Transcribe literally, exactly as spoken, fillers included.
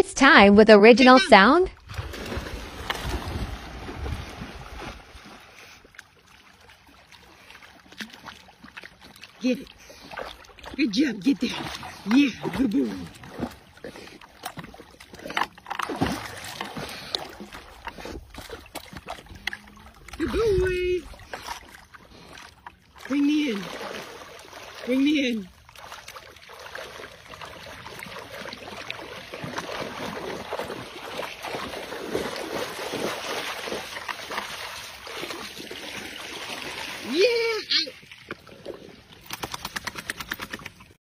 This time with original sound. Get it. Good job, get there. Yeah, good boy. Good boy. Bring me in. Bring me in.